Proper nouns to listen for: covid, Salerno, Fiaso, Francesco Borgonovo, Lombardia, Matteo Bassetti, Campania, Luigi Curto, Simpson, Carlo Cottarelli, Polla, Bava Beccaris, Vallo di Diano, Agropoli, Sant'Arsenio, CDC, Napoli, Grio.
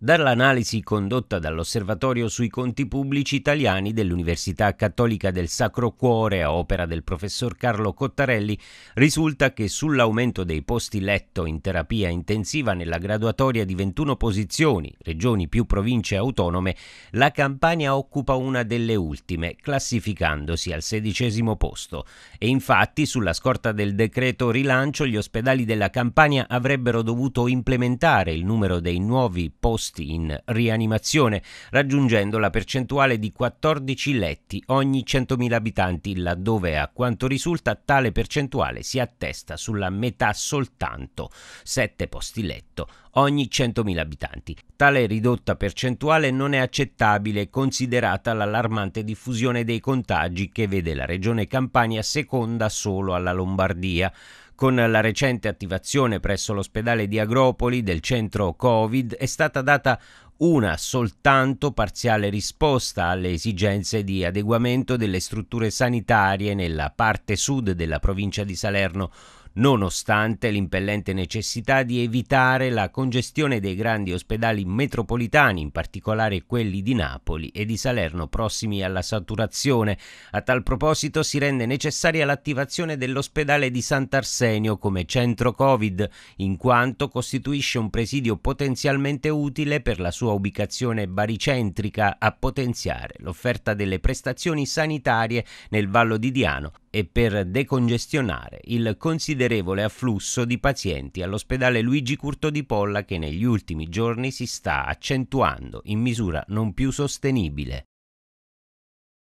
Dall'analisi condotta dall'Osservatorio sui conti pubblici italiani dell'Università Cattolica del Sacro Cuore a opera del professor Carlo Cottarelli risulta che sull'aumento dei posti letto in terapia intensiva nella graduatoria di 21 posizioni, regioni più province autonome, la Campania occupa una delle ultime, classificandosi al 16° posto. E infatti, sulla scorta del decreto rilancio, gli ospedali della Campania avrebbero dovuto implementare il numero dei nuovi posti in rianimazione, raggiungendo la percentuale di 14 letti ogni 100.000 abitanti, laddove a quanto risulta tale percentuale si attesta sulla metà soltanto, 7 posti letto ogni 100.000 abitanti. Tale ridotta percentuale non è accettabile, considerata l'allarmante diffusione dei contagi che vede la regione Campania seconda solo alla Lombardia. Con la recente attivazione presso l'ospedale di Agropoli del centro Covid è stata data una soltanto parziale risposta alle esigenze di adeguamento delle strutture sanitarie nella parte sud della provincia di Salerno, nonostante l'impellente necessità di evitare la congestione dei grandi ospedali metropolitani, in particolare quelli di Napoli e di Salerno, prossimi alla saturazione. A tal proposito si rende necessaria l'attivazione dell'ospedale di Sant'Arsenio come centro Covid, in quanto costituisce un presidio potenzialmente utile per la sua ubicazione baricentrica a potenziare l'offerta delle prestazioni sanitarie nel Vallo di Diano e per decongestionare il considerevole afflusso di pazienti all'ospedale Luigi Curto di Polla, che negli ultimi giorni si sta accentuando in misura non più sostenibile.